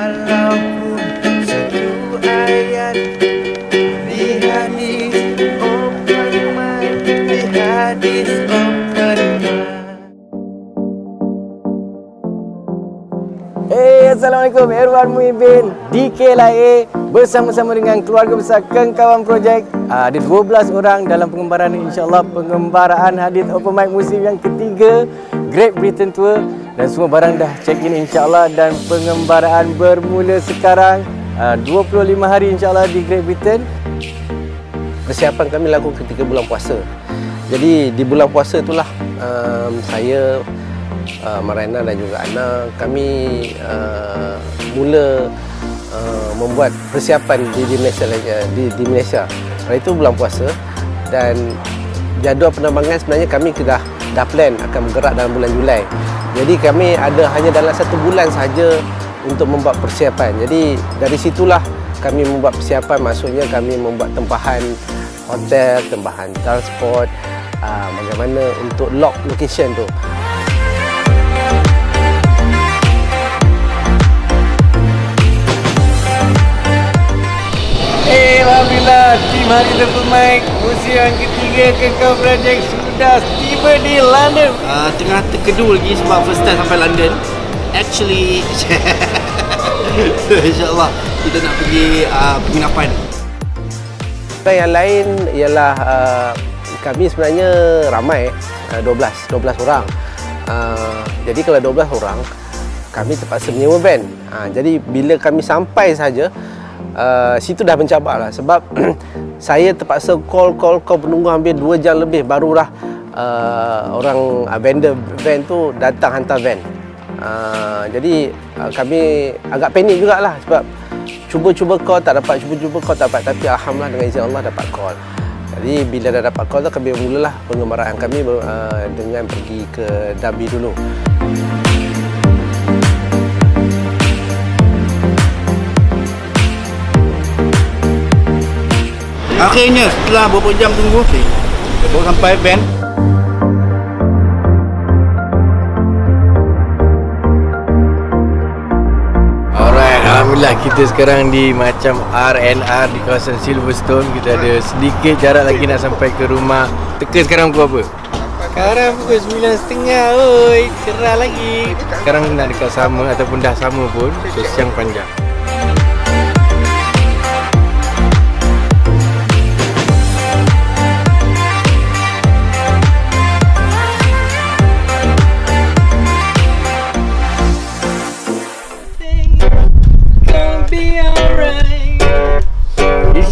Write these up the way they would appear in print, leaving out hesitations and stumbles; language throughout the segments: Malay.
walaupun satu ayat di hadis open mic, di hadis open mic. Hey, assalamualaikum. Erwan Muhibbain DKLIA bersama-sama dengan keluarga besar Kengkawan Project. Ada 12 orang dalam pengembaraan InsyaAllah, pengembaraan Hadith Open Mic musim yang ketiga Great Britain Tour. Dan semua barang dah check-in insyaAllah dan pengembaraan bermula sekarang 25 hari insyaAllah di Great Britain. Persiapan kami lakukan ketika bulan puasa. Jadi di bulan puasa itulah saya, Maraina dan juga Anna, kami mula membuat persiapan di Malaysia. Di Malaysia. Hari itu bulan puasa dan jadual penerbangan sebenarnya kami dah plan akan bergerak dalam bulan Julai. Jadi kami ada hanya dalam satu bulan sahaja untuk membuat persiapan. Jadi dari situlah kami membuat persiapan, maksudnya kami membuat tempahan hotel, tempahan transport, bagaimana untuk lock location tu. Hey, Alhamdulillah, tim Hadith Open Mic musim yang ketiga Kengkawan Project sudah tiba di London. Tengah terkedu lagi sebab first time sampai London. Actually, InsyaAllah kita nak pergi penginapan. Yang lain ialah kami sebenarnya ramai, 12 orang. Jadi kalau 12 orang, kami terpaksa menyewa van. Jadi bila kami sampai saja, situ dah mencabar lah sebab saya terpaksa call menunggu hampir 2 jam lebih barulah orang vendor van tu datang hantar van. Jadi kami agak panik jugalah sebab cuba-cuba call tak dapat, tapi Alhamdulillah dengan izin Allah dapat call. Jadi bila dah dapat call tu kami mulalah pengembaraan kami dengan pergi ke Derby dulu. Akhirnya setelah beberapa jam tunggu, baru sampai van. Alright, Alhamdulillah kita sekarang di macam R&R di kawasan Silverstone. Kita ada sedikit jarak lagi nak sampai ke rumah. Teka sekarang pukul apa? Sekarang pukul 9.30, oi, cerah lagi. Sekarang nak dekat sama ataupun dah sama pun, so siang panjang.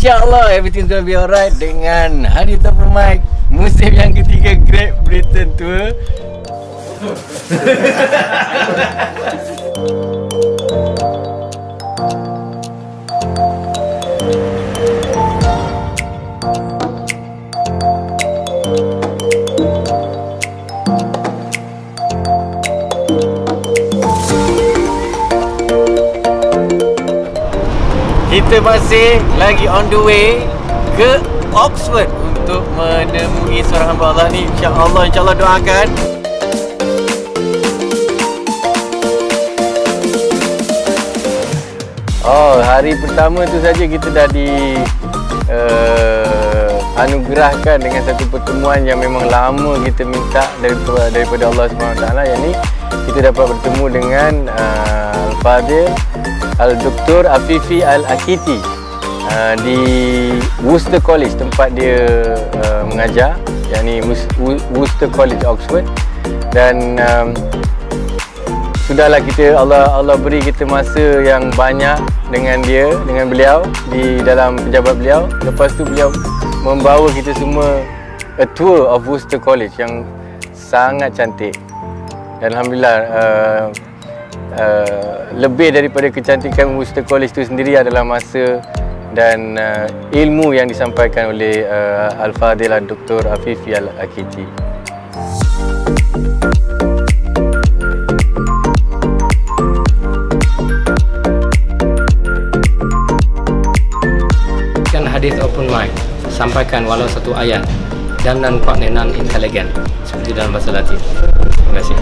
InsyaAllah everything's gonna be alright dengan Hadith Open Mic musim yang ketiga Great Britain Tour. Kita masih lagi on the way ke Oxford untuk menemui seorang hamba Allah ni. InsyaAllah, insyaAllah doakan. Oh, hari pertama tu saja kita dah dianugerahkan dengan satu pertemuan yang memang lama kita minta daripada Allah SWT. Yang ni kita dapat bertemu dengan Al-Fadhil Al-Doktor Afifi Al Akiti di Worcester College, tempat dia mengajar, yakni Worcester College, Oxford. Dan sudahlah kita Allah beri kita masa yang banyak dengan beliau di dalam pejabat beliau. Lepas tu beliau membawa kita semua a tour of Worcester College yang sangat cantik. Dan Alhamdulillah lebih daripada kecantikan Worcester College itu sendiri adalah masa dan ilmu yang disampaikan oleh Al-Fadhil Dr. Afifi Al Akiti. Kan Hadith Open Mic sampaikan walau satu ayat dan non-cognitive intelligent seperti dalam bahasa Latin. Terima kasih.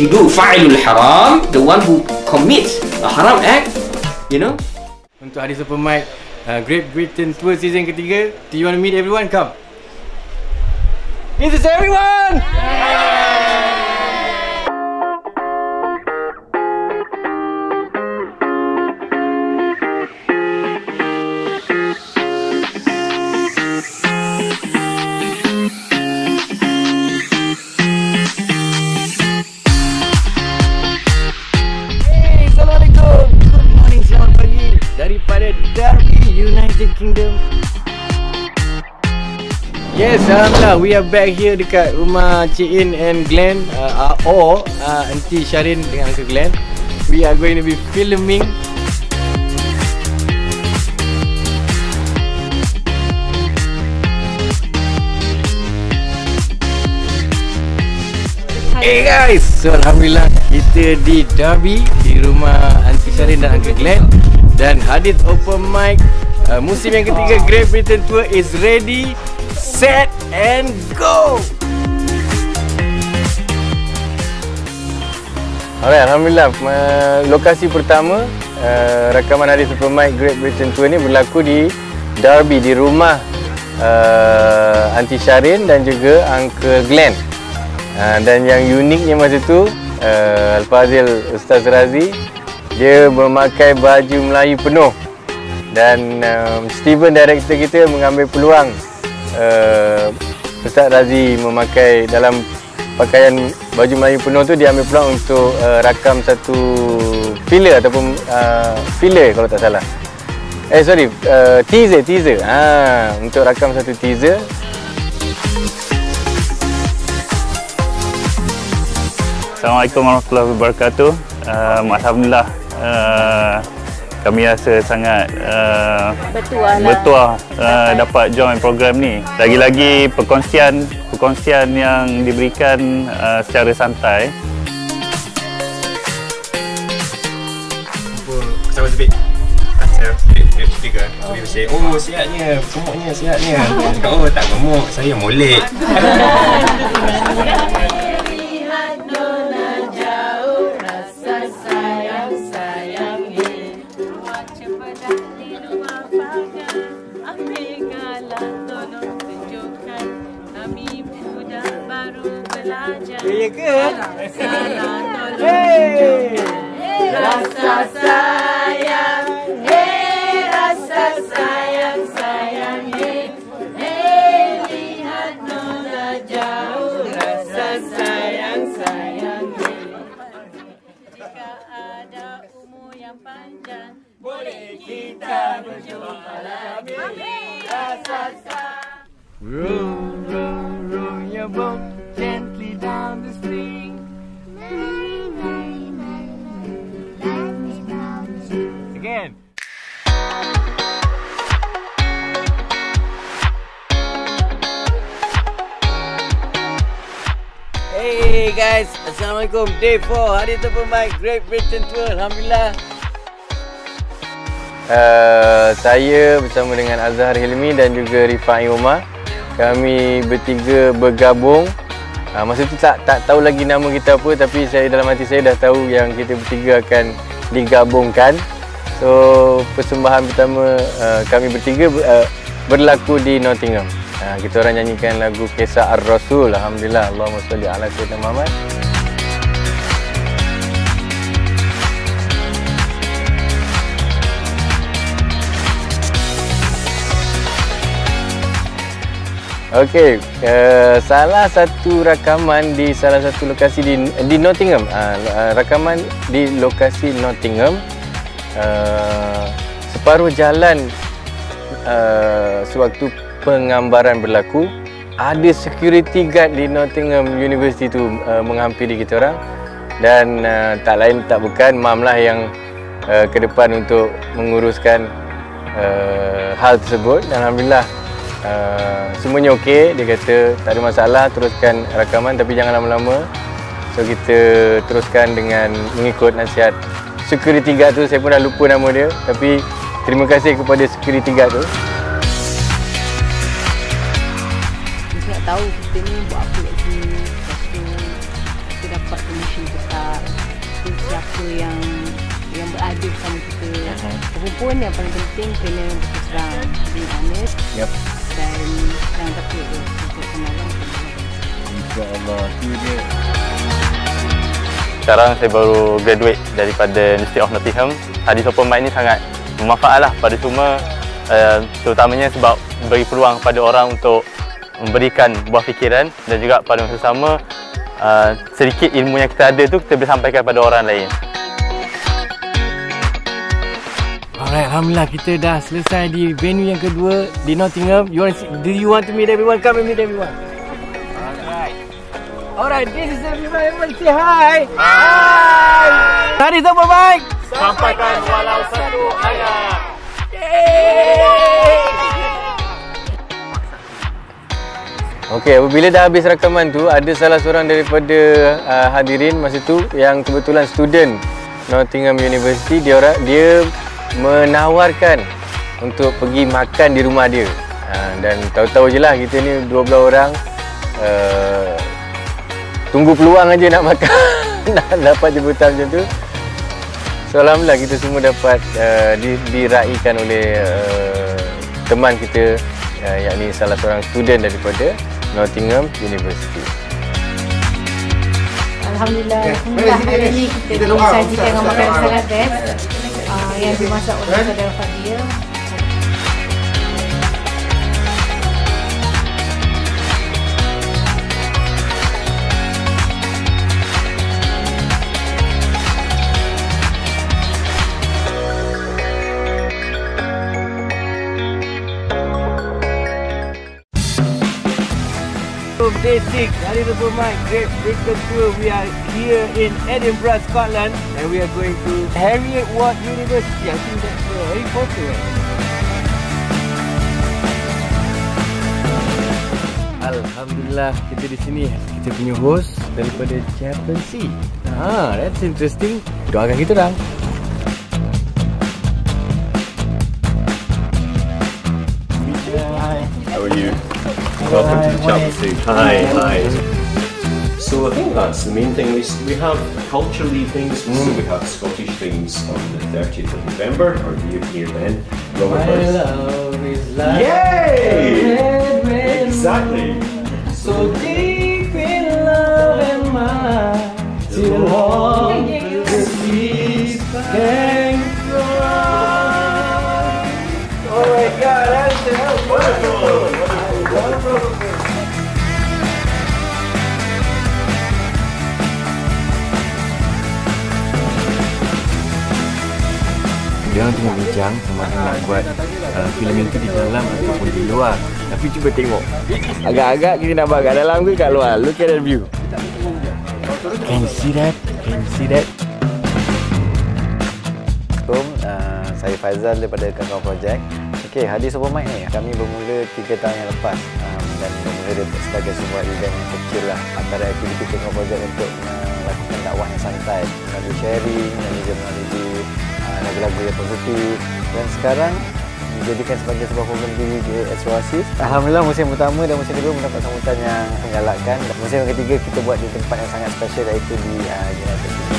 you do fa'ilul haram, the one who commits a haram act, you know. Untuk Hadith Open Mic Great Britain Tour season ketiga, do you want to meet everyone? Come. This is everyone! Yeah. Yes, Alhamdulillah, we are back here dekat rumah Cik In and Glen Auntie Syarine dengan Uncle Glen. We are going to be filming. Hey guys, so Alhamdulillah kita di Derby, di rumah Auntie Syarine dan Uncle Glen. Dan Hadith Open Mic musim yang ketiga Great Britain Tour is ready, set and go! Alright, Alhamdulillah, lokasi pertama rakaman Hadith Open Mic Great Britain Tour ni berlaku di Derby, di rumah Auntie Syarine dan juga Uncle Glen. Dan yang uniknya masa tu, Al-Fazil Ustaz Razi, dia memakai baju Melayu penuh. Dan Steven, director kita, mengambil peluang Ustaz Razi memakai dalam pakaian baju Melayu penuh tu, dia ambil peluang untuk rakam satu filler ataupun filler kalau tak salah. Teaser. Untuk rakam satu teaser. Assalamualaikum warahmatullahi wabarakatuh. Alhamdulillah. Kami rasa sangat bertuah dapat join program ni. Lagi-lagi perkongsian yang diberikan secara santai. Saya sebut saya tiga. Dia say, "Oh, sihatnya, gemuknya, sihatnya." Kau tak gemuk, saya molek. Ya ke? Hey! Rasa sayang, hey, rasa sayang, sayang, hey, hey, lihat nona jauh, rasa sayang, sayang, hey. Jika ada umur yang panjang, boleh kita berjumpa lagi. Rasa sayang. Roll, roll, roll your boat gently down the stream. Again. Hey guys, Assalamualaikum. Day 4 Hadith Open Mic Great Britain Tour. Alhamdulillah. Saya bersama dengan Azhar Hilmi dan juga Rifaiee. Kami bertiga bergabung. Masa tu tak tahu lagi nama kita apa, tapi saya dalam hati saya dah tahu yang kita bertiga akan digabungkan. So persembahan pertama kami bertiga berlaku di Nottingham. Kita orang nyanyikan lagu Kisah Ar-Rasul. Alhamdulillah, Allahumma salli ala sayyidina Muhammad. Okey, salah satu rakaman di salah satu lokasi di Nottingham. Rakaman di lokasi Nottingham. Separuh jalan sewaktu penggambaran berlaku, ada security guard di Nottingham University tu menghampiri kita orang. Dan tak lain tak bukan Mam lah yang ke depan untuk menguruskan hal tersebut. Alhamdulillah, semuanya okey. Dia kata tak ada masalah, teruskan rakaman tapi jangan lama-lama. So kita teruskan dengan mengikut nasihat security guard tu. Saya pun dah lupa nama dia, tapi terima kasih kepada security guard tu. Kita nak tahu kita ni buat apa lagi. Lepas tu kita dapat permission besar untuk siapa yang berada sama kita. Tapi pun yang paling penting kena berterus terang, be honest, dan jangan takut untuk kenalan. InsyaAllah, itu dia. Sekarang saya baru graduate daripada University of Nottingham. Hadith Open Mic ni sangat bermanfaat lah pada semua, terutamanya sebab beri peluang kepada orang untuk memberikan buah fikiran dan juga pada masa sama sedikit ilmu yang kita ada tu kita boleh sampaikan kepada orang lain. Alright, alhamdulillah kita dah selesai di venue yang kedua di Nottingham. Do you want to meet everyone? Come and meet everyone. Alright, this is everyone. Say hi. Hi. Hadith Open Mic. Sampaikan walau satu ayat. Yeay. Okey, apabila dah habis rakaman tu, ada salah seorang daripada hadirin masa tu yang kebetulan student Nottingham University, dia menawarkan untuk pergi makan di rumah dia. Dan tahu-tahu je lah kita ni 12 orang. Tunggu peluang aja nak makan, nak dapat jemputan macam tu. So alhamdulillah kita semua dapat diraikan oleh teman kita, yakni salah seorang student daripada Nottingham University. Alhamdulillah, hari ini kita disajikan dengan makanan sangat best yang dimasak oleh saudara Fadil. Day 6, Hadith Open Mic, Great Britain Tour. We are here in Edinburgh, Scotland, and we are going to Heriot-Watt University. I think that's very important. Alhamdulillah, kita di sini. Kita punya host daripada Chaplaincy. That's interesting. Doakan kita orang. How are you? Welcome to the Chaplaincy. Hi, hi. So I think that's the main thing. We have culturally things. So we have Scottish things on the 30th of November, or do you hear then? My love is like red, red. Exactly. So deep in love am I, till all the peace can go on. Oh my God, that's the help. Wonderful. Dia orang tengah bincang sama nak buat filem itu di dalam ataupun di luar. Tapi cuba tengok, agak-agak kita nak buat kat dalam ke kat luar. Look at the view. Can you see that? Can you see that? Assalamualaikum, saya Faizal daripada Kengkawan Project. Okey, Hadith Open Mic ni kami bermula 3 tahun yang lepas dan bermula sebagai sebuah event yang kecil lah, antara aktiviti Kengkawan Project untuk melakukan dakwah yang santai melalui sharing, melalui journalism, lagu-lagu yang positif, dan sekarang dijadikan sebagai sebuah program TV di Oasis. Alhamdulillah musim pertama dan musim kedua mendapat sambutan yang menggalakkan. Musim yang ketiga kita buat di tempat yang sangat special, iaitu di United Kingdom.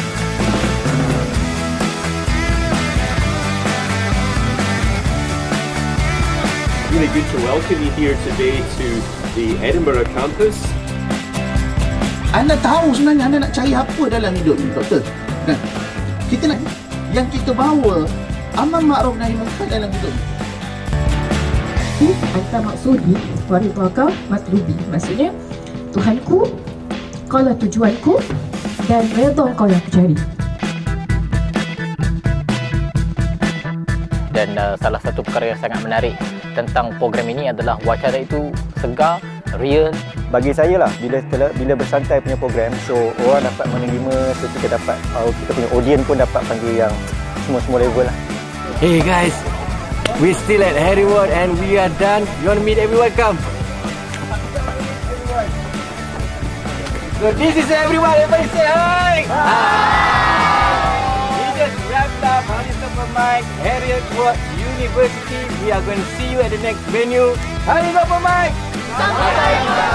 Really good to welcome you here today to the Edinburgh campus. Anda tahu sebenarnya anda nak cari apa dalam hidup ni, doktor? Nah, kita nak yang kita bawa amal makruf nahi munkar dalam hidup. Anta maksudi wa ridaka matlubi, maksudnya Tuhanku kaulah tujuanku dan redha Kau yang aku cari. Dan salah satu perkara yang sangat menarik tentang program ini adalah wacana itu segar, real. Bagi saya lah, bila bersantai punya program, so orang dapat menerima, so kita dapat, kita punya audience pun dapat panggil yang semua level lah. Hey guys, we still at Heriot and we are done. You want to meet everyone? Come. So this is everyone. Everybody say hi. Hi. We just wrapped up Hadith Open Mic, Heriot-Watt University. We are going to see you at the next venue. Hadith Open Mic. Sampai jumpa.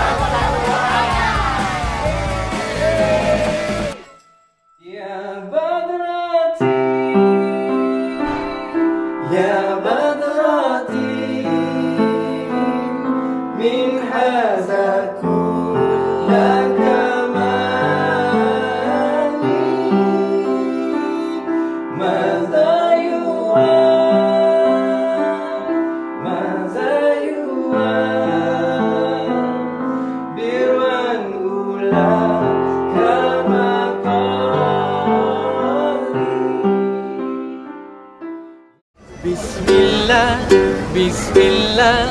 يا بدرتي من هذا كل كمالي ماذا يوى بروا أولى كما قالي Bismillah.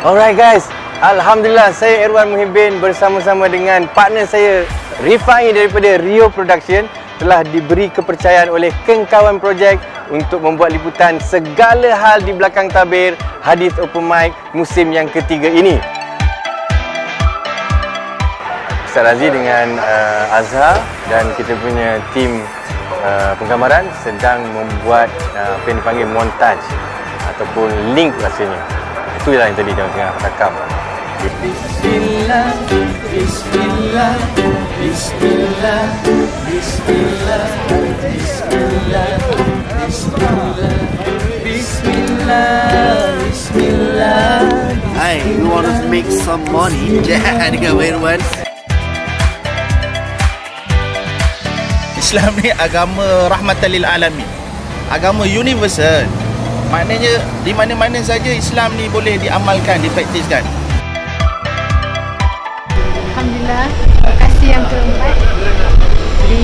Alright guys, Alhamdulillah, saya Erwan Muhibbain bersama-sama dengan partner saya Rifaiee daripada Rio Production telah diberi kepercayaan oleh Kengkawan Project untuk membuat liputan segala hal di belakang tabir Hadith Open Mic musim yang ketiga ini. Ustaz Razi dengan Azhar dan kita punya tim penggambaran sedang membuat apa yang dipanggil montage ataupun link rasanya. Itulah yang tadi dia tengah rakam. Bismillah. Hey, you want to make some money? Jangan kawin once. Islam ni agama rahmatan lil alamin. Agama universal. Maknanya di mana-mana saja Islam ni boleh diamalkan, dipraktiskan. Alhamdulillah, terima kasih yang terhormat di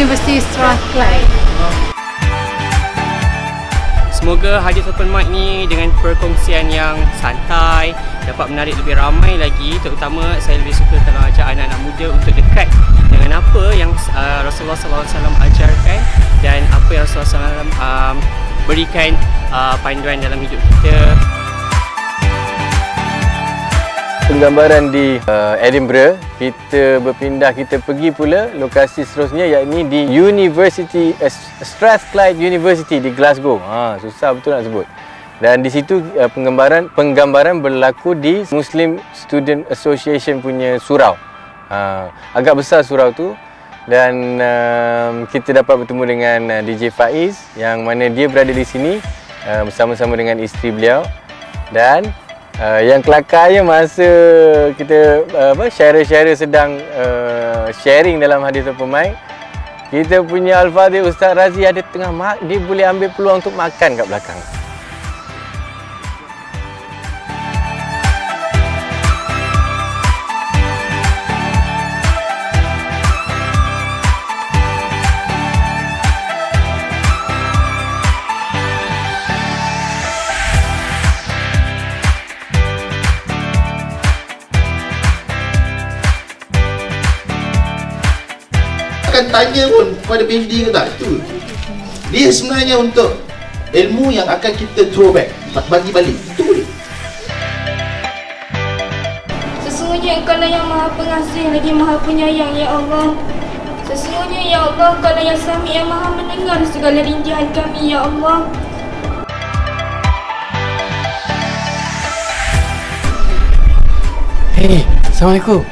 University Strathclyde. Semoga Hadith Open Mic ni dengan perkongsian yang santai dapat menarik lebih ramai lagi, terutama saya lebih suka kalau ajak anak-anak muda untuk dekat dengan apa yang Rasulullah SAW ajarkan dan apa yang Rasulullah SAW berikan panduan dalam hidup kita. Penggambaran di Edinburgh, kita berpindah, kita pergi pula lokasi seterusnya yakni di University Strathclyde University di Glasgow. Susah betul nak sebut. Dan di situ penggambaran berlaku di Muslim Student Association punya surau. Agak besar surau tu dan kita dapat bertemu dengan DJ Faiz yang mana dia berada di sini bersama-sama dengan isteri beliau. Dan yang kelakarnya masa kita syair-syair sedang sharing dalam Hadith Open Mic, kita punya Al-Fadhil Ustaz Razi ada tengah dia boleh ambil peluang untuk makan kat belakang. Tanya pun pada PhD ke tak, itu dia sebenarnya untuk ilmu yang akan kita throw back, bagi balik, itu boleh. Sesungguhnya Engkaulah yang Maha Pengasih lagi Maha Penyayang, ya Allah. Sesungguhnya ya Allah, Engkaulah yang Sami yang Maha Mendengar segala rintihan kami, ya Allah. Hey, Assalamualaikum,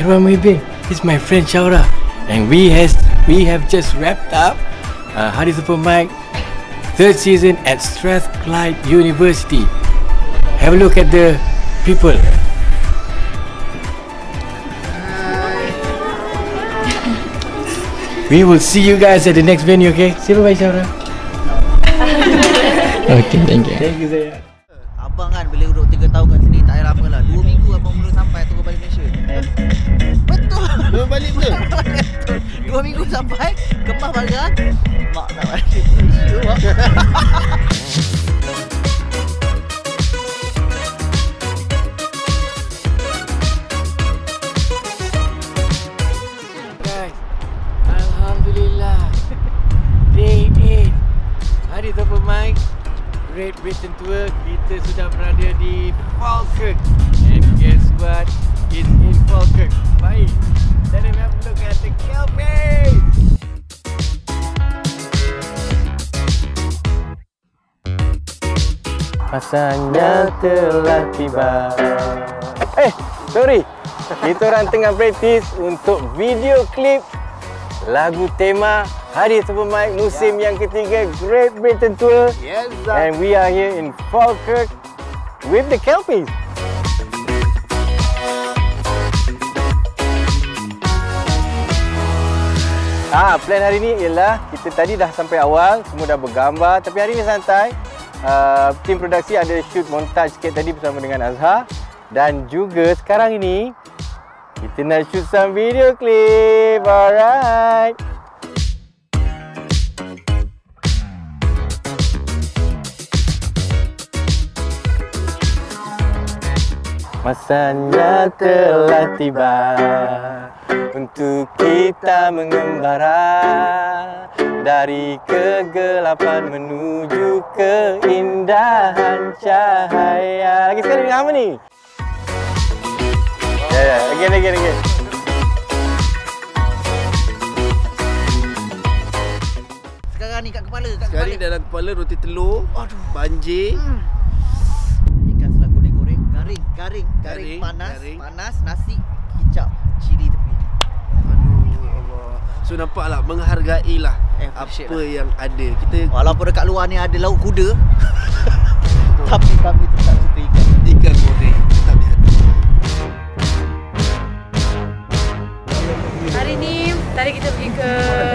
Erwan Muhibbain, it's my friend Shaura. And we have just wrapped up Hadith Open Mic 3rd season at Strathclyde University. Have a look at the people. We will see you guys at the next venue, okay? See you, bye, Shaura. Okay, thank you. Thank you, Zaya. Abang kan bila duduk 3 tahun kat sini tak payah lama lah. 2 minggu abang belum sampai tu balik Malaysia. Betul. Belum balik betul. 2 minggu sampai Kemah Barakah. Mak nak balik Malaysia. Guys, Alhamdulillah. Day 8 Hadith Open Mic Great Britain Tour, kita sudah berada di Falkirk. And guess what? It's in Falkirk. Baik, let me have a look at the kill page. Masanya telah tiba. Sorry, kita orang tengah praktis untuk video klip lagu tema Hadith Open Mic musim yang ketiga Great Britain Tour. Yes, and we are here in Falkirk with the Kelpies. Plan hari ni ialah, kita tadi dah sampai awal, semua dah bergambar, tapi hari ni santai. Tim produksi ada shoot montage sikit tadi bersama dengan Azhar, dan juga sekarang ini kita nak shoot some video clip. Alright. Masanya telah tiba untuk kita mengembara dari kegelapan menuju keindahan cahaya. Lagi sekali dengan harmoni. Again. Sekarang ni kat kepala, kat sekali kepala. Sekali dalam kepala roti telur, banjir. Ikan selak goreng-goreng, garing, panas, nasi, kicap, cili tepi. So nampaklah, menghargailah apa yang ada. Kita walaupun dekat luar ni ada laut kuda, tapi kami tetap suka ikan goreng. Tetap di hati. Hari ni tadi kita pergi ke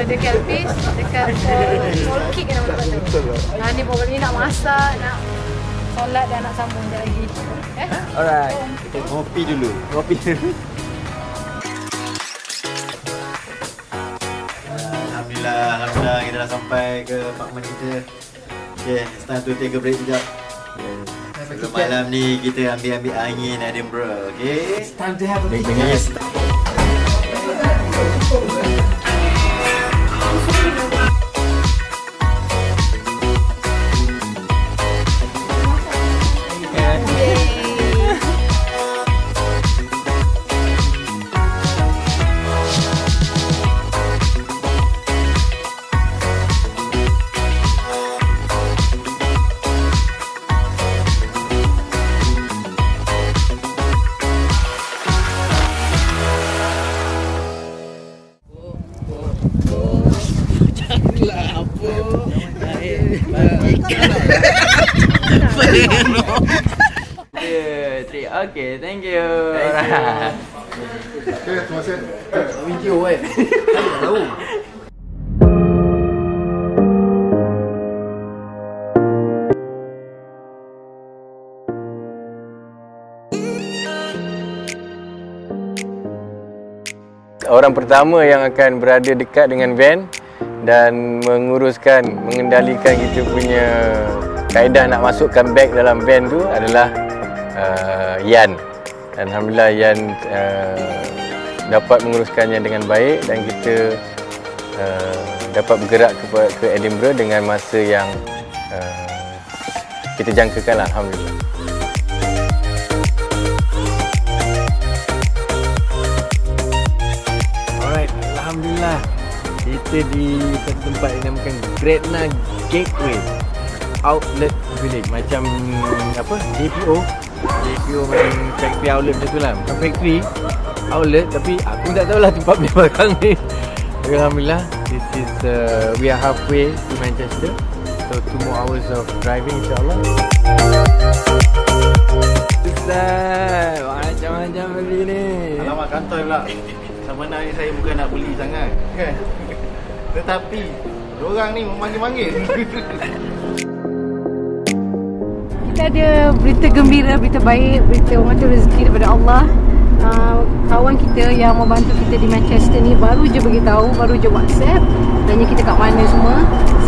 The Kelpies dekat Falkirk yang nama tempat tu. Nah ni problem ni nak masak, nak solat dan nak sambung sekejap lagi. Alright, kita ngopi dulu. Alhamdulillah, kita dah sampai ke apartmen kita. It's time to take a break sekejap. Sebelum malam ni, kita ambil angin Edinburgh, okay? It's time to have a meeting. Okay, thank you. Terima kasih. Video weh. Tahu. Orang pertama yang akan berada dekat dengan van dan menguruskan, mengendalikan kita punya kaedah nak masukkan beg dalam van tu adalah Yan. Dan alhamdulillah Yan dapat menguruskannya dengan baik dan kita dapat bergerak ke Edinburgh dengan masa yang kita jangkakan, alhamdulillah. Alright, alhamdulillah kita di satu tempat yang dinamakan Gretna Gateway Outlet Village, macam apa? JPO macam factory outlet macam tu lah. Bukan factory outlet, tapi aku tak tahulah tempat beli barang ni. Alhamdulillah, this is we are halfway to Manchester, so 2 more hours of driving insyaAllah. Ustaz, macam-macam beli ni. Alamak, kantoi pula. Sebenarnya saya bukan nak beli sangat, kan? Tetapi diorang ni memanggil-manggil. Kita ada berita gembira, berita baik, berita orang tu rezeki daripada Allah. Kawan kita yang membantu kita di Manchester ni baru je beritahu, baru je WhatsApp tanya kita kat mana semua.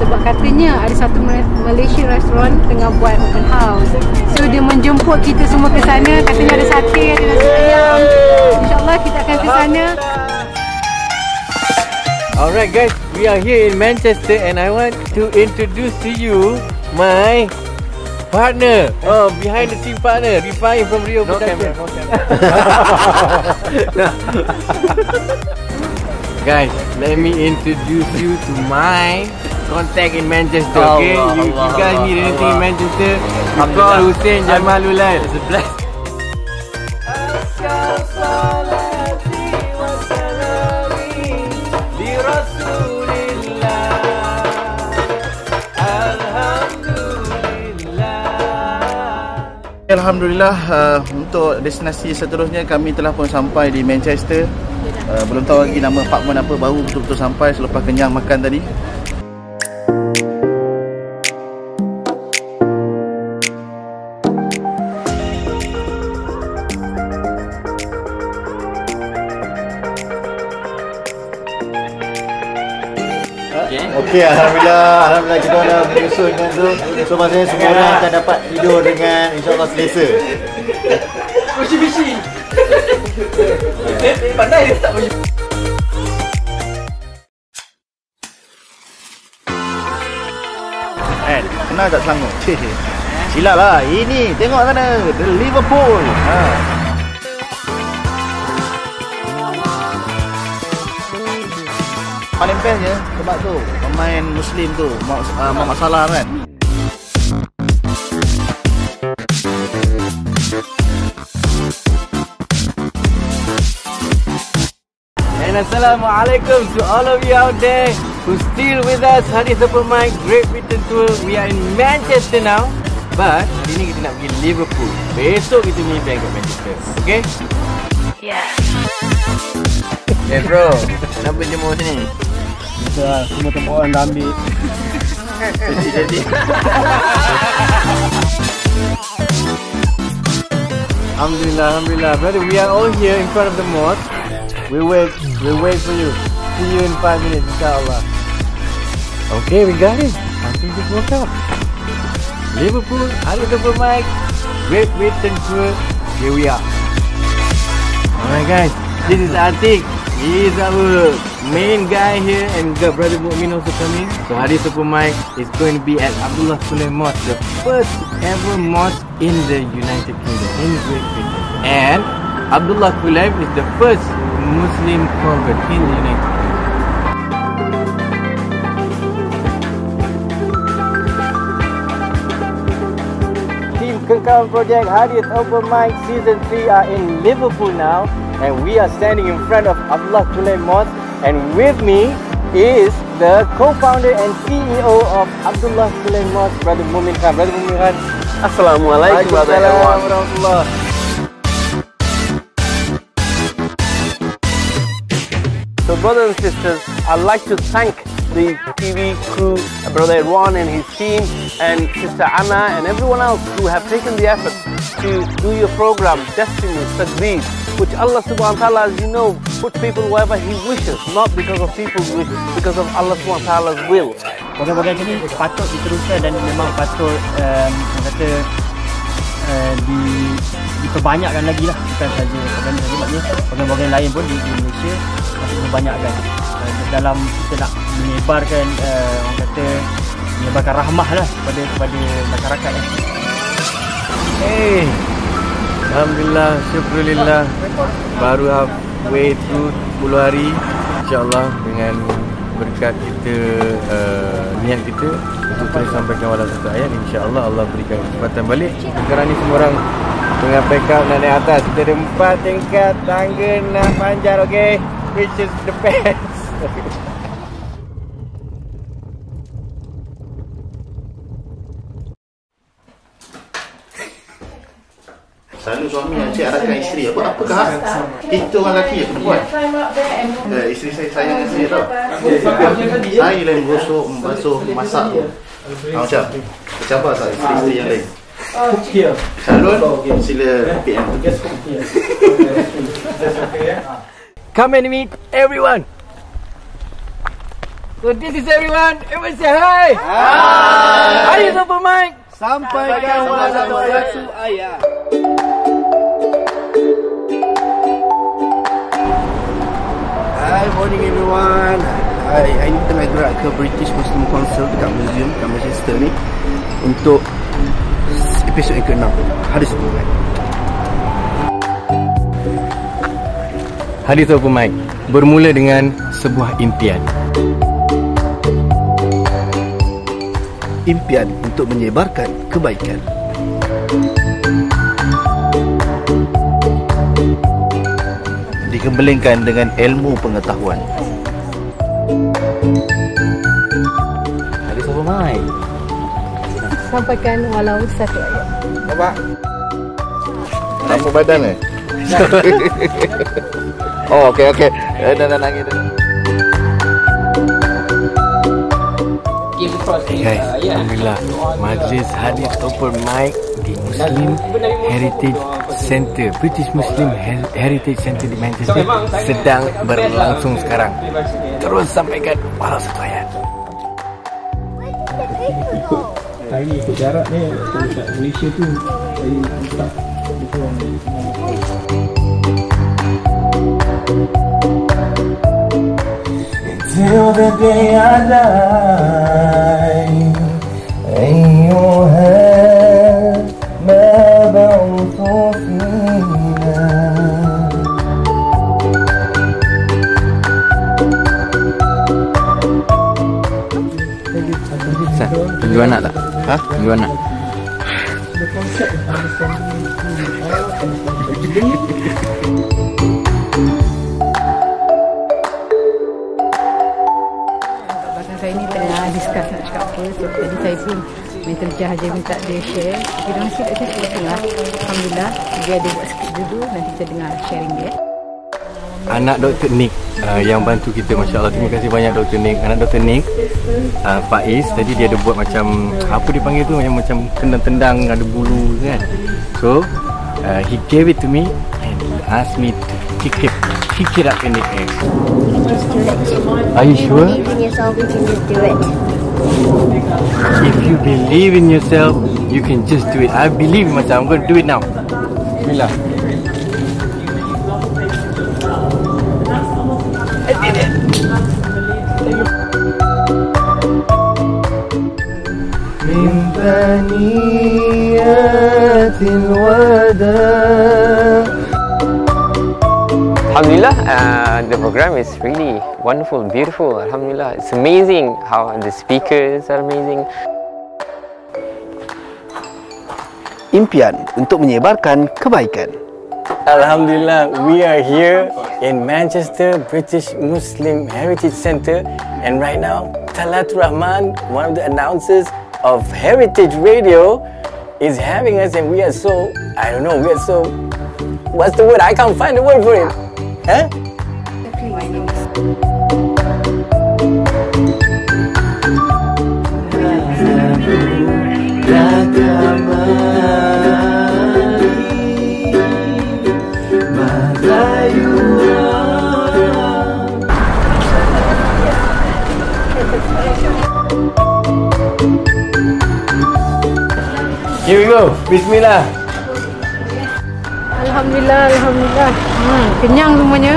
Sebab katanya ada satu Malaysia restoran tengah buat open house, so dia menjemput kita semua ke sana. Katanya ada sate, ada nasi ayam. InsyaAllah kita akan ke sana. Alright guys, we are here in Manchester and I want to introduce to you my partner, behind the scene partner, Rifaiee from Rio Production. No camera. Guys, let me introduce you to my contact in Manchester. Okay, you guys need anything in Manchester? I call Hussein Jamalulail. It's a blessing. Alhamdulillah, untuk destinasi seterusnya kami telah pun sampai di Manchester. Belum tahu lagi nama apartmen apa, baru betul-betul sampai selepas kenyang makan tadi. Okey, alhamdulillah kita dah menyusunkan tu. So maksudnya semua orang akan dapat tidur dengan insyaAllah selesa. Bisi-bisi. Pandai dia tak boleh. Kenal tak Selangor? Silap lah. Ini tengok sana, The Liverpool. Paling best je sebab tu pemain Muslim tu Muhammad Salah kan. And assalamualaikum to all of you out there who still with us. Hadith Open Mic Great Britain Tour. We are in Manchester now, but hari ni kita nak pergi Liverpool. Besok kita ni back to Manchester. Okay? Yeah. Hey bro, kenapa jemur sini? Betul, semua tempat orang dah ambil. Jadi Alhamdulillah, brother, we are all here in front of the mosque. We wait for you. See you in 5 minutes, insyaAllah. Okay, we got it. I think we woke up. Liverpool, Hadith Open Mic Great Britain Tour. Here we are. Alright guys, this is Atik. He is our main guy here, and the brother Mumin also coming. So Hadith Open Mic is going to be at Abdullah Sulaymon Mosque, the first ever mosque in the United Kingdom, in Great Britain. And Abdullah Kulayb is the first Muslim convert in the United Kingdom. Kengkawan Project Hadith Open Mic Season 3 are in Liverpool now, and we are standing in front of Abdullah Kulayb Mosque, and with me is the co-founder and CEO of Abdullah Kulayb Mosque, Brother Mumin Khan. Brother Mumin Khan, Assalamualaikum warahmatullahi. So brothers and sisters, I'd like to thank the TV crew, Brother Erwan and his team, and Sister Anna and everyone else who have taken the effort to do your program, Destiny, Tadweed, which Allah subhanahu wa ta'ala, as you know, puts people wherever He wishes, not because of people's wishes, because of Allah subhanahu wa ta'ala's will. Program-program ini patut diteruskan dan memang patut diperbanyakkan lagi lah, bukan saja program ini, maknanya program-program lain pun di Malaysia masih diperbanyakkan dalam kita nak menyebarkan orang kata menyebarkan rahmah lah kepada masyarakat lah. Hey, Alhamdulillah, syukurillah, baru halfway through 10 hari. InsyaAllah dengan berkat kita, niat kita untuk terus sampaikan walau satu ayat, InsyaAllah Allah berikan kesempatan balik. Sekarang ni semua orang tengah back up dan naik atas. Kita ada 4 tingkat tangga nak panjat, okay? Which is the best. Selalu suami asyik arahkan isteri, apa kah? Itu orang lelaki yang perempuan. Isteri saya sayang isteri tau. Saya lain gosok, membasuh, masak tu. Macam tak isteri-isteri yang lain. Salon, sila PM. Come and meet everyone. So this is everyone. Everyone say hi. Hi. Hadith Open Mic. Sampaikan walau satu ayat. Hi, morning everyone. Hari ini kita nak gerak ke British Muslim Council dekat museum kat Manchester ni untuk episod yang ke-6 Hadith Open Mic. Hadith Open Mic bermula dengan sebuah impian. Impian untuk menyebarkan kebaikan. Dikembelingkan dengan ilmu pengetahuan. Hadith Open Mic. Sampaikan walau satu ayat. Bapak. Tambah badan eh? Oh, okey. Nak nangis. Hey guys, Alhamdulillah, Majlis Hadith Open Mic di Muslim Heritage Centre, British Muslim Heritage Centre di Manchester sedang berlangsung sekarang. Terus sampaikan walau satu ayat. Tadi ikut jarak ni, Malaysia tu tak betul. Till the day I die, أيها المبعوث فينا Ustaz, tunjuk anak tak? Ha? Tunjuk anak. The concept of the family. Saya ni tengah discuss nak cakap apa. Jadi saya pun menterjah je minta dia share. Kita orang sikit kat sini tengah. Alhamdulillah dia ada buat sikit dulu. Nanti kita dengar sharing dia. Anak Dr. Nick yang bantu kita, masya-Allah. Terima kasih banyak Dr. Nick. Anak Dr. Nick Faiz tadi dia ada buat macam apa dia panggil tu, macam tendang-tendang ada bulu kan. So he gave it to me and he asked me to kick it up in the air. Just do it. Are you sure? If you believe in yourself, you can just do it. If you believe in yourself, you can just do it. I believe in myself. I'm going to do it now. Bismillah. I did it. من ثنيات الوداع. Alhamdulillah, the program is really wonderful, beautiful. Alhamdulillah, it's amazing how the speakers are amazing. Impian untuk menyebarkan kebaikan. Alhamdulillah, we are here in Manchester British Muslim Heritage Centre, and right now Talat Rahman, one of the announcers of Heritage Radio, is having us, and we are so, I don't know, we are so, what's the word? I can't find the word for it. Huh? Here we go. Bismillah. Alhamdulillah, alhamdulillah. Kenyang semuanya.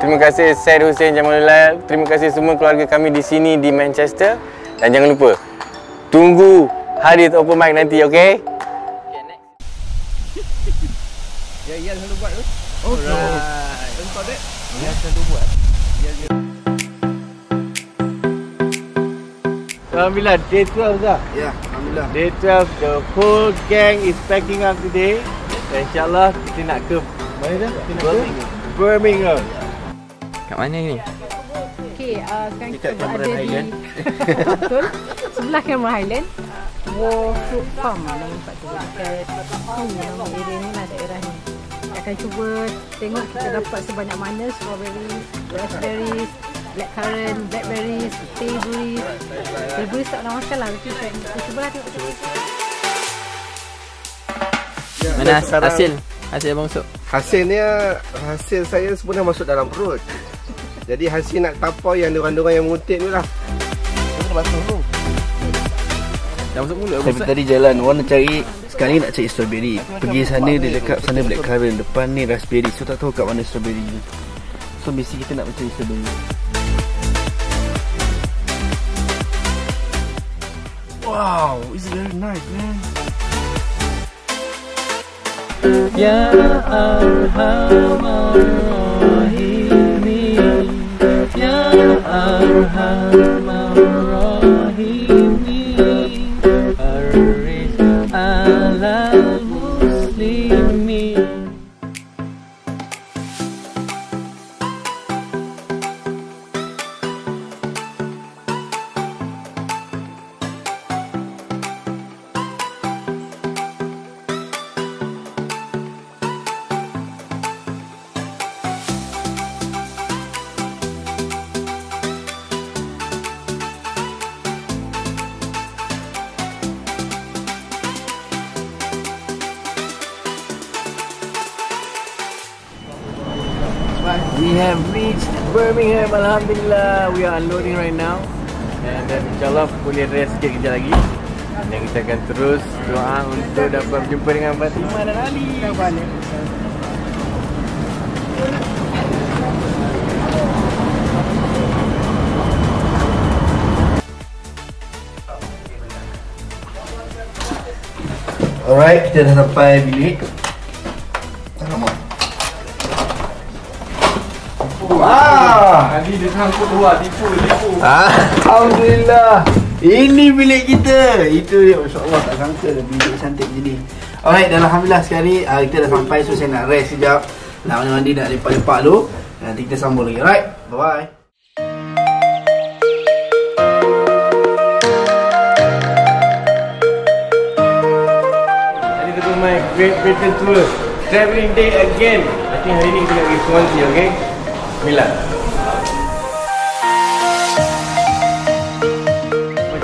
Terima kasih saya Hussein Jamalulail. Terima kasih semua keluarga kami di sini di Manchester. Dan jangan lupa tunggu Hadith Open Mic nanti, okey? Okay, next. Ya, selalu buat tu. Alright. Untuk dek, dia selalu buat. Ya. Alhamdulillah, day 12 dah. Ya, alhamdulillah. Day 12, the whole gang is packing up today. InsyaAllah kita nak ke mana dah? Birmingham. Kat mana ni? Okey, sekarang kita berada di betul, sebelah Cameron Highland. War Fruit Farm lah nampak tu. Dekat area ni lah, daerah ni. Kita akan cuba tengok kita dapat sebanyak mana strawberry, raspberries, blackcurrant, blackberries, strawberries. Strawberries tak nak makan lah, tapi kita cubalah tengok kita. Mana hasil abang masuk? Hasil saya sebenarnya masuk dalam perut. Jadi hasil nak tapau yang dorang-dorang yang mengutip tu lah. Dah masuk tu. Dah masuk mulut. Saya tadi jalan, orang nak cari, sekarang ni nak cari strawberry. Pergi sana dia cakap sana blackcurrant, depan ni raspberry. So tak tahu kat mana strawberry ni. So mesti kita nak mencari strawberry. Wow, it's very nice man. Ya Arhamar Rahimin, Ya Arhamar Rahimin, Arif Alal Muslimin. We have reached Birmingham, Alhamdulillah. We are unloading right now, and then insyaAllah boleh rest sikit kejap lagi. Dan kita akan terus doa untuk dapat berjumpa dengan Fatimah dan Ali. Alright, kita dah sampai bilik. Tadi dia sangkut luar, tipu. Alhamdulillah, ini bilik kita. Itu dia, masya-Allah, tak sangka bilik cantik jadi. Alright, dan Alhamdulillah sekali kita dah sampai. So saya nak rest sekejap, nak mandi, nak lepak-lepak dulu. Nanti kita sambung lagi, alright? Bye-bye. Tadi kita main Great Britain Tour Travelling Day again. I think hari ni kita nak pergi Swansea, okay? Bismillah.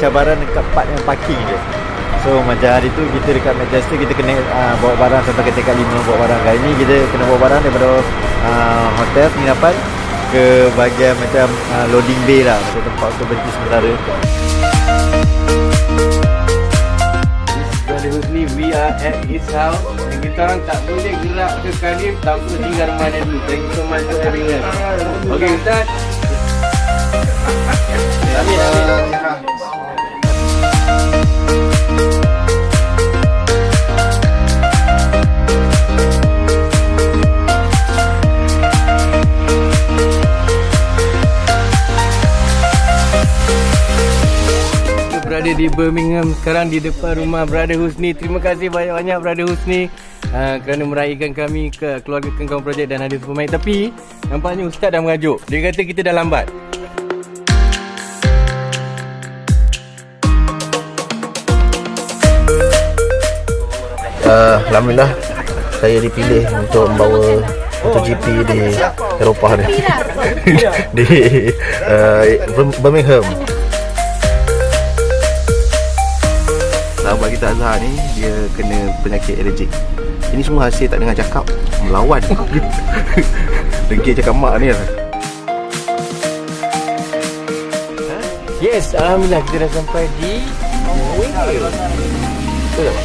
Cabaran dekat part yang parking je. So macam hari tu kita dekat Manchester, kita kena bawa barang sampai ke dekat 5 bawa barang. Kali ni kita kena bawa barang daripada hotel penginapan ke bahagian macam loading bay lah, macam tempat untuk berhenti sementara. Husni, we are at his house. Dan kita orang tak boleh gerak ke Cardiff tanpa tinggal rumah dia dulu. Thank you so much for having us. Okay, Ustaz. Amin. Berada di Birmingham sekarang, di depan rumah Brother Husni. Terima kasih banyak-banyak Brother Husni kerana meraihkan kami ke keluarga Kengkawan Project dan Hadith Open Mic. Tapi nampaknya Ustaz dah mengajuk. Dia kata kita dah lambat. Alhamdulillah saya dipilih untuk membawa MotoGP di Eropah ni. Di Birmingham. Sahabat kita Azhar ni, dia kena penyakit allergic. Ini semua hasil tak dengar cakap, melawan. Dengkit cakap mak ni lah. Yes, Alhamdulillah kita dah sampai di Wales. Betul tak?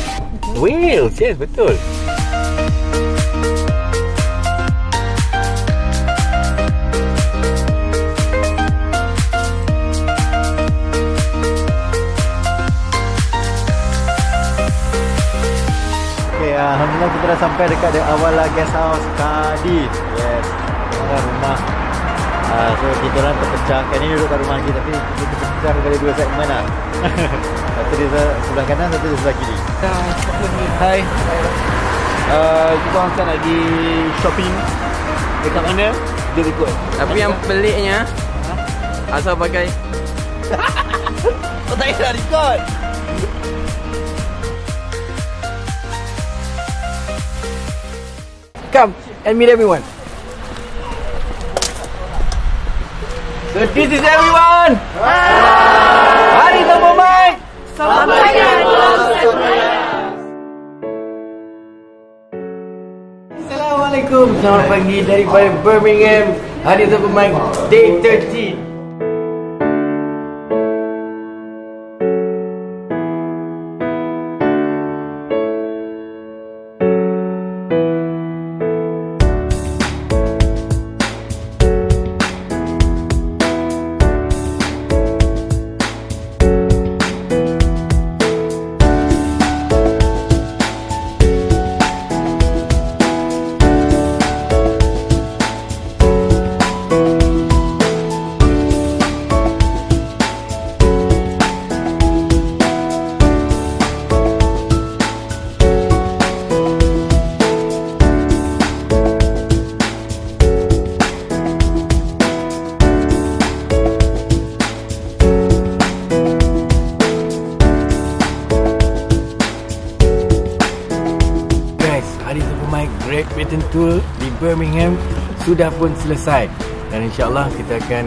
Wales, yes betul. Alhamdulillah kita dah sampai dekat awal guest house Cardiff. Yes, dekat rumah. So kita orang terpecah. Kali ni duduk kat rumah kita, tapi kita terpecah kepada dua segmen lah. Satu di sebelah kanan, satu di sebelah kiri. Hai. Kita orang akan nak pergi shopping. Dekat mana? Dia ikut. Tapi yang peliknya Azhar pakai kau tak kira record. Come and meet everyone. So this is everyone. Hadith Open Mic. Sampaikan Ustaz Raya. Assalamualaikum. Selamat pagi daripada Birmingham. Hadith Open Mic Day 13. Britain Tour di Birmingham sudah pun selesai. Dan insyaAllah kita akan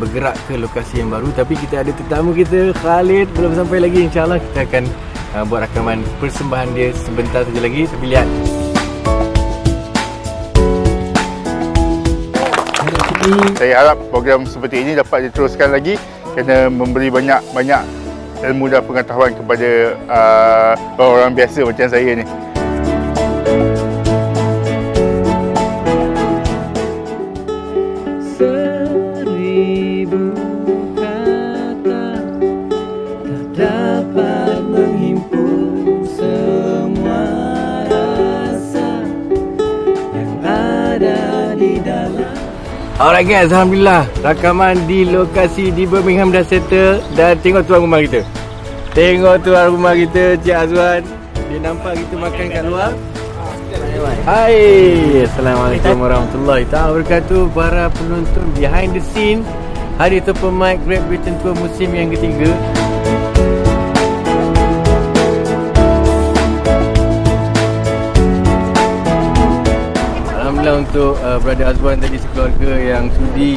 bergerak ke lokasi yang baru. Tapi kita ada tetamu kita, Khalid, belum sampai lagi. InsyaAllah kita akan buat rakaman persembahan dia sebentar saja lagi. Tapi lihat, saya harap program seperti ini dapat diteruskan lagi kerana memberi banyak-banyak ilmu dan pengetahuan kepada orang biasa macam saya ni. Alright guys, Alhamdulillah, rakaman di lokasi di Birmingham dah settle. Dan tengok tuan rumah kita. Tengok tuan rumah kita, Cik Azwan. Dia nampak kita makan kat luar. Hai, Assalamualaikum warahmatullahi wabarakatuh. Para penonton behind the scene Hadith Open Mic Great Britain Tour musim yang ketiga. Untuk Brother Azwan tadi, sekeluarga yang sudi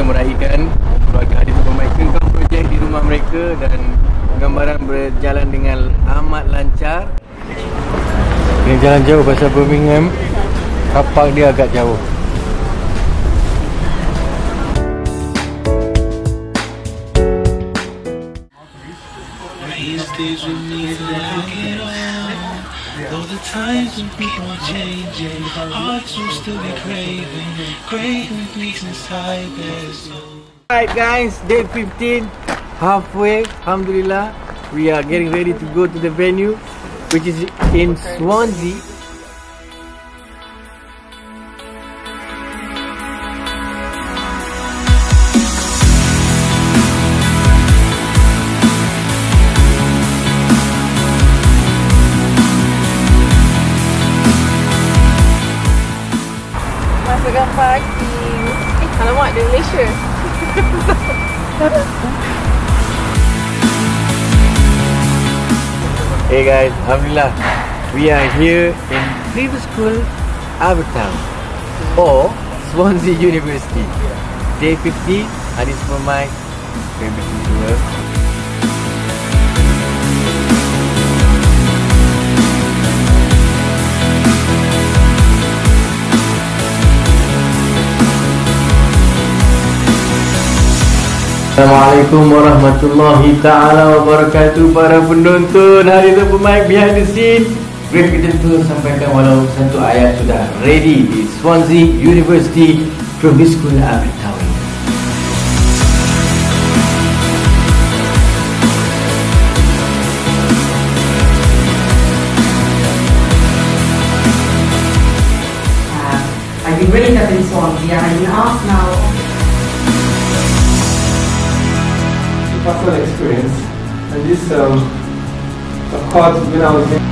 meraihkan keluarga Hadith Open Mic Kengkawan Project di rumah mereka. Dan gambaran berjalan dengan amat lancar. Dia jalan jauh pasal Birmingham, kapak dia agak jauh. Though the times and people are changing, hearts will still be craving, craving peace inside their soul. Alright guys, day 15, halfway, Alhamdulillah. We are getting ready to go to the venue, which is in Swansea. Hey guys, Alhamdulillah, we are here in Liverpool, Abertown or Swansea University. Day 50, Hadith Open Mic. Assalamualaikum warahmatullahi ta'ala wabarakatuh. Para penonton Hadith Open Mic behind the scene Great Britain Tour sampaikan walau satu ayat sudah ready di Swansea University Primary School Abertown. I've been really loving Swansea and I've been asked now personal experience, and this of course when I was in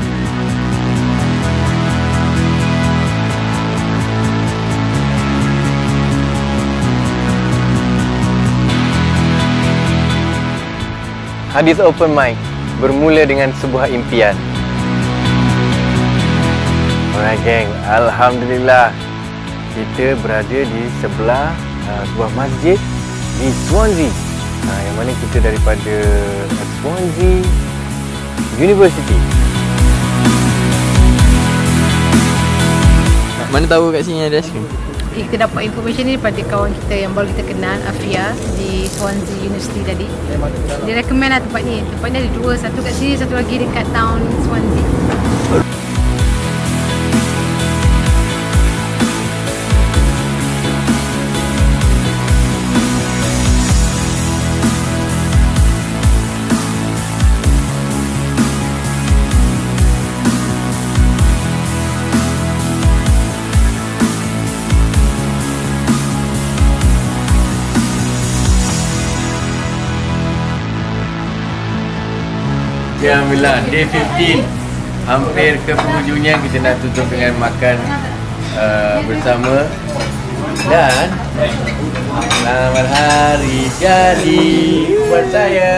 Hadith Open Mic bermula dengan sebuah impian. Alright geng, Alhamdulillah kita berada di sebelah sebuah masjid di Swansea. Yang mana kita daripada Swansea University. Mana tahu kat sini ada aiskrim? Kita dapat information ni daripada kawan kita yang baru kita kenal, Afia, di Swansea University tadi. Dia recommend lah tempat ni. Tempat ni ada dua, satu kat sini, satu lagi dekat town Swansea. Alhamdulillah, day 15 hampir ke penghujungnya. Kita nak tutup dengan makan bersama. Dan selamat hari jadi buat saya.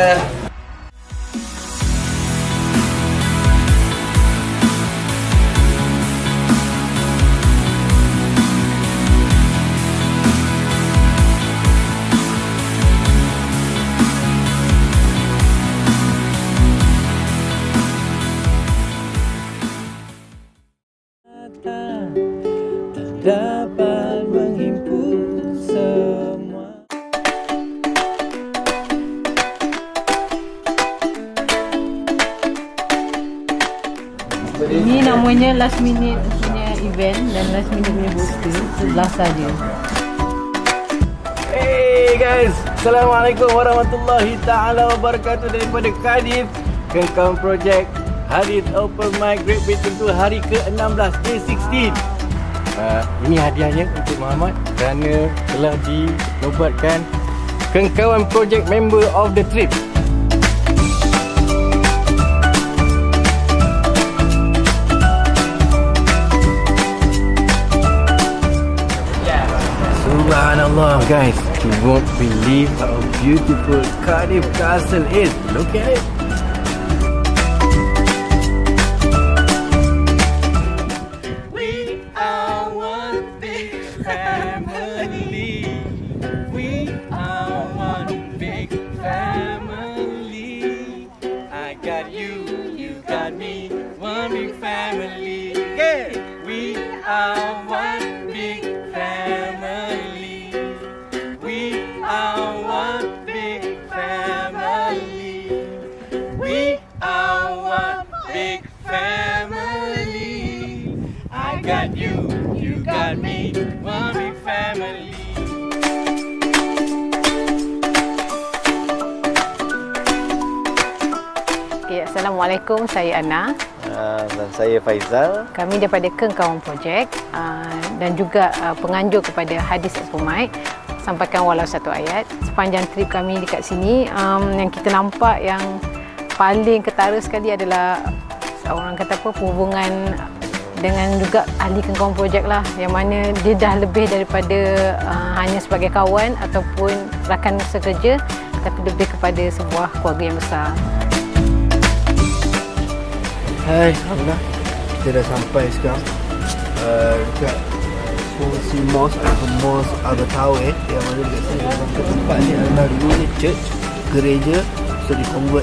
Ini namanya last minute punya event dan last minute punya booster sebelah saja. Hey guys, Assalamualaikum warahmatullahi ta'ala wabarakatuh daripada Cardiff, Kengkawan Project, Hadith Open Mic Great Britain Tour hari ke-16 J16. Ini hadiahnya untuk Muhammad kerana telah dinobatkan Kengkawan Project Member of the Trip. Subhanallah guys, you won't believe how beautiful Cardiff Castle is. Look at it. Assalamualaikum, saya Anna dan saya Faizal. Kami daripada Kengkawan Project dan juga penganjur kepada Hadis Open Mic. Sampaikan walau satu ayat. Sepanjang trip kami dekat sini, yang kita nampak yang paling ketara sekali adalah orang kata apa, hubungan dengan juga ahli Kengkawan Project lah, yang mana dia dah lebih daripada hanya sebagai kawan ataupun rakan sekerja, tapi lebih kepada sebuah keluarga yang besar. Hai, Alhamdulillah, kita dah sampai sekarang dekat Pohsi Mosque atau Mosque Al-Tawe, yang mana dekat sini tempat ni adalah dulunya church, gereja, so di convert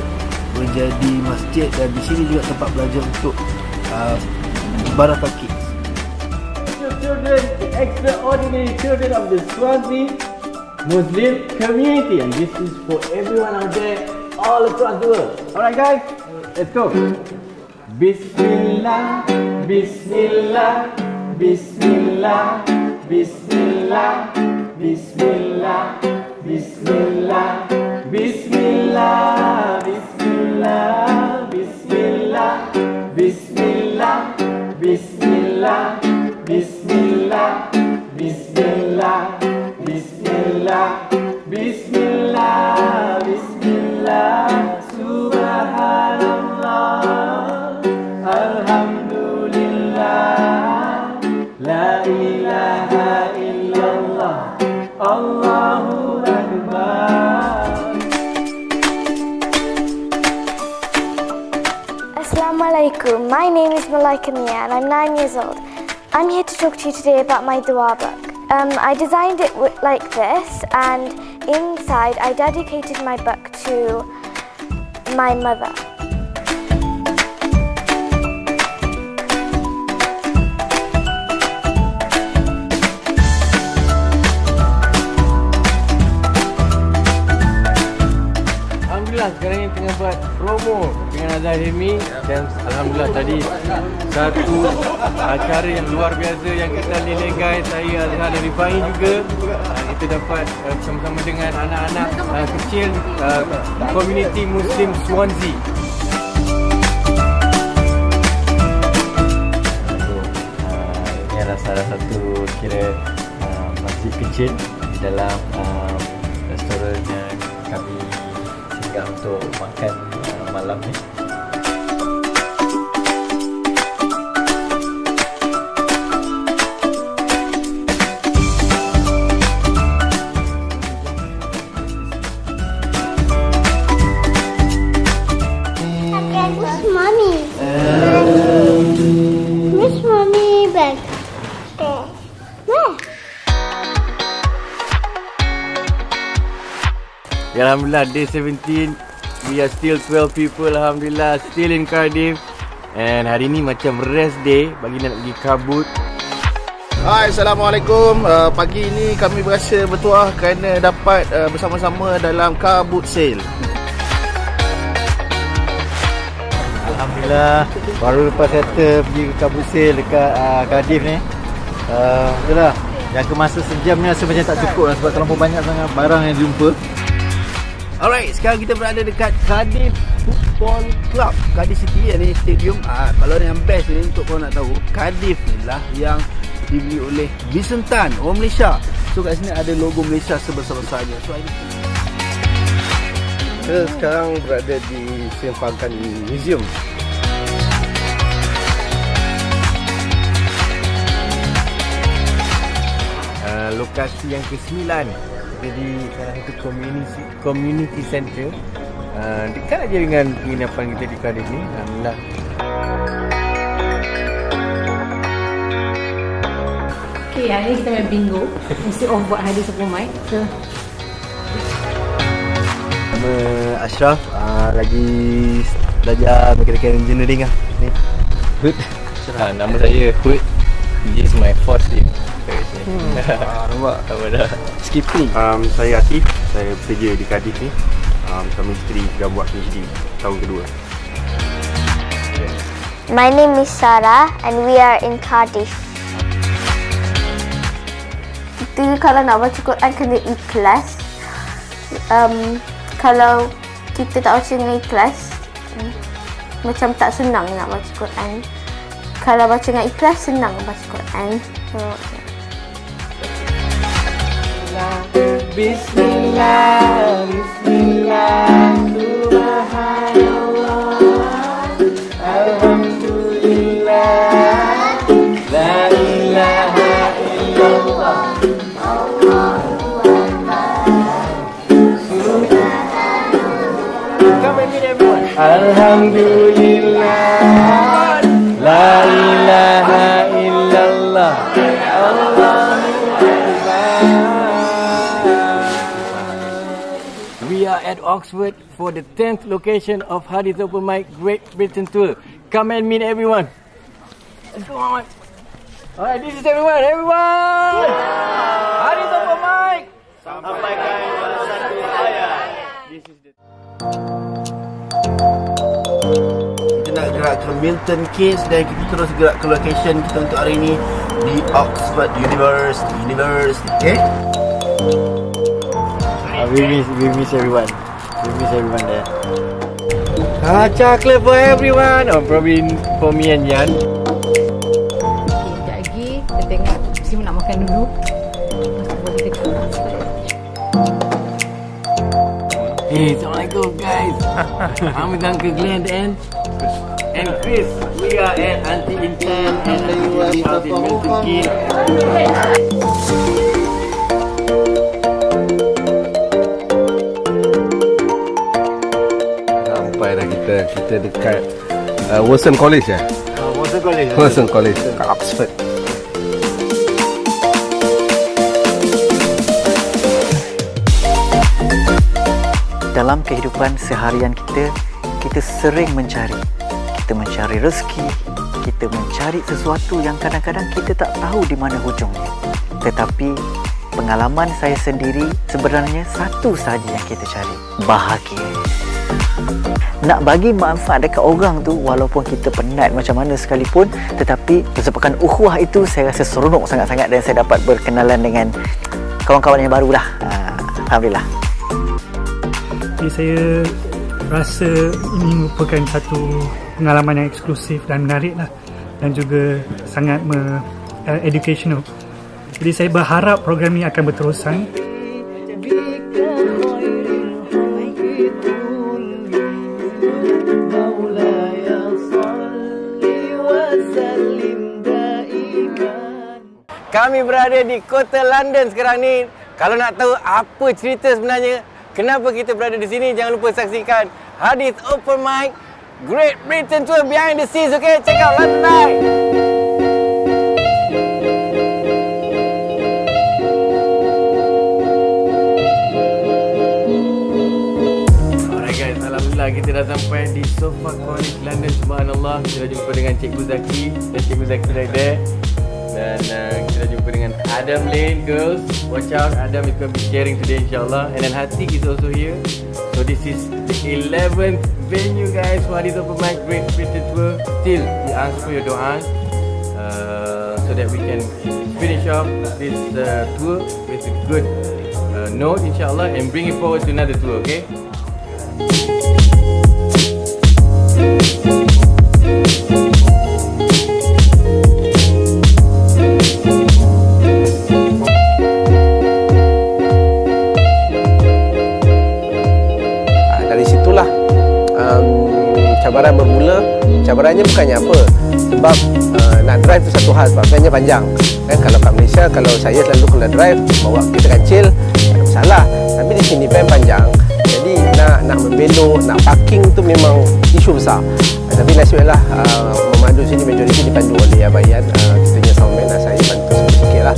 menjadi masjid, dan di sini juga tempat belajar untuk Barakah Kids. Your children, the extraordinary children of the Swansea Muslim community, and this is for everyone out there all across the world. Alright guys, let's go. Bismillah, Bismillah, Bismillah, Bismillah, Bismillah, Bismillah, Bismillah, Bismillah, Bismillah, Bismillah, Bismillah, Bismillah, Bismillah, Bismillah, Bismillah, Bismillah, Subhanallah. Alhamdulillah, la ilaha illallah, Allahu Akbar. Assalamualaikum, my name is Malaika Mia and I'm 9 years old. I'm here to talk to you today about my dua book. I designed it like this, and inside I dedicated my book to my mother. Sekarang ni tengah buat promo dengan Azhar Hilmi, dan Alhamdulillah tadi satu acara yang luar biasa yang kita lelegai, saya Azhar dan Rifaiee juga. Kita dapat bersama-sama dengan anak-anak kecil komuniti Muslim Swansea. Ini adalah salah satu kira masjid kecil di dalam restoran yang kami untuk makan malam ni. Miss Mommy. Miss Mommy bag. Where? Alhamdulillah, day 17, we are still 12 people, Alhamdulillah, still in Cardiff. And hari ni macam rest day bagi nak pergi kabut. Hai, Assalamualaikum. Pagi ni kami berasa bertuah kerana dapat bersama-sama dalam kabut sale. Alhamdulillah. Baru lepas settle pergi ke Kabusil dekat Cardiff ni. Itulah. Jaga masa sejam ni rasa macam tak cukup lah sebab terlalu banyak sangat barang yang jumpa. Alright, sekarang kita berada dekat Cardiff Football Club, Cardiff City ni stadium. Kalau yang best ni untuk korang nak tahu, Cardiff ni lah yang dibeli oleh Vicentan, orang Malaysia. So kat sini ada logo Malaysia sebesar-besarnya. So kita sekarang berada di Simpankan Museum. Lokasi yang ke-9. Jadi salah satu community center dekat aja dengan penginapan kita di Cardiff ni. Alhamdulillah. Okay, hari ni kita main bingo. Mesti off buat Hadith Open Mic. So nama Ashraf, lagi belajar mechanical engineering lah ni. Hood. Nama saya Hood. This is my fourth year. Nampak? Apa dah? Skipping. Saya Atif, saya bekerja di Cardiff ni sama isteri, dah buat PhD tahun kedua. My name is Sarah and we are in Cardiff. Itu kalau nak baca Quran kena ikhlas. Kalau kita tak baca dengan ikhlas, macam tak senang nak baca Quran. Kalau baca dengan ikhlas, senang baca Quran. So, Bismillah, Bismillah, Subhanallah, Alhamdulillah, La ilaha illallah, Allahu Akbar, Subhanallah. Come and meet everyone. Alhamdulillah, La ilaha illallah, Allahu Akbar. At Oxford for the 10th location of Hadith Open Mic Great Britain Tour. Come and meet everyone. Let's go on. Alright, this is everyone. Everyone! Yeah. Hadith Open Mic! Sampaikan satu ayat. This is the... Kita nak gerak ke Milton Keynes dan kita terus gerak ke location kita untuk hari ini di Oxford University. Okay? We miss everyone. We miss everyone there. Chocolate for everyone. Oh, probably for me and Yan. Okay, sekejap lagi. Kita tengok Simu nak makan dulu. Hey, Assalamualaikum guys. I'm with Uncle Glen and Chris. We are at Auntie Syarine and Auntie Syarine. Kita dekat Worcester College ya. Worcester College kat Oxford. Dalam kehidupan seharian kita, kita sering mencari. Kita mencari rezeki, kita mencari sesuatu yang kadang-kadang kita tak tahu di mana hujungnya. Tetapi pengalaman saya sendiri sebenarnya satu sahaja yang kita cari, bahagia. Nak bagi manfaat dekat orang tu, walaupun kita penat macam mana sekalipun, tetapi sebabkan ukhuwah itu saya rasa seronok sangat-sangat dan saya dapat berkenalan dengan kawan-kawan yang barulah. Alhamdulillah. Jadi saya rasa ini merupakan satu pengalaman yang eksklusif dan menarik lah, dan juga sangat educational. Jadi saya berharap program ini akan berterusan. Kami berada di kota London sekarang ni. Kalau nak tahu apa cerita sebenarnya, kenapa kita berada di sini, jangan lupa saksikan Hadith Open Mic Great Britain Tour Behind the Scenes. Okay, check out London Live. Kita dah sampai di Sofa College London. Subhanallah, kita dah jumpa dengan Cikgu Zaki dan Cikgu Zaki dah there. Dan kita dah jumpa dengan Adam Lane, girls, watch out. Adam is going to be sharing today, insyaAllah. And then Hatiq is also here. So this is the 11th venue, guys, for Hadith Open Mic Great Britain Tour. Still, we ask for your doa so that we can finish off this tour with a good note, insyaAllah, and bring it forward to another tour, okay? Cabaran bermula, cabarannya bukannya apa, sebab nak drive tu satu hal, sebabnya panjang kan. Kalau kat Malaysia, kalau saya selalu kena drive, bawa kereta kancil, tak ada masalah. Tapi di sini van panjang, jadi nak membelok, nak parking tu memang isu besar. Tapi nasiblah memandu sini, majoriti dipandu oleh Abang Yan, tentunya soundman lah, saya bantu sikit-sikit lah.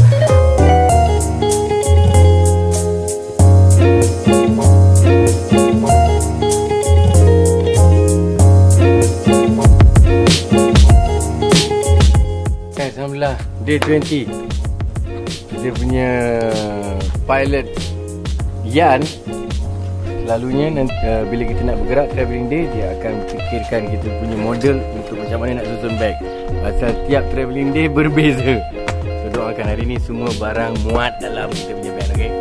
Alhamdulillah, day 20. Dia punya pilot Yan, selalunya nanti, bila kita nak bergerak travelling day, dia akan fikirkan kita punya model untuk macam mana nak susun bag. Pasal tiap travelling day berbeza. So doakan hari ni semua barang muat dalam kita punya bag, okay?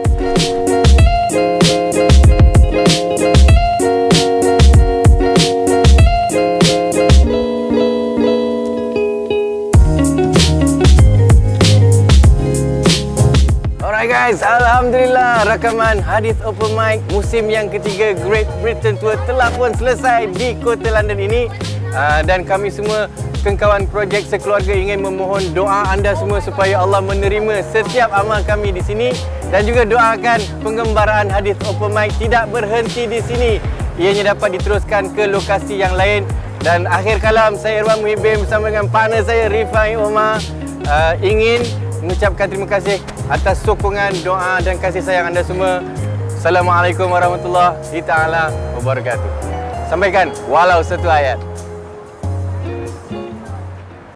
Guys, alhamdulillah, rakaman Hadith Open Mic musim yang ketiga Great Britain Tour telah pun selesai di kota London ini. Dan kami semua Kengkawan Project sekeluarga ingin memohon doa anda semua supaya Allah menerima setiap amal kami di sini. Dan juga doakan pengembaraan Hadith Open Mic tidak berhenti di sini, ianya dapat diteruskan ke lokasi yang lain. Dan akhir kalam, saya Erwan Muhibbain bersama dengan partner saya Rifaiee ingin mengucapkan terima kasih atas sokongan, doa dan kasih sayang anda semua. Assalamualaikum warahmatullahi taala wabarakatuh. Sampaikan walau satu ayat.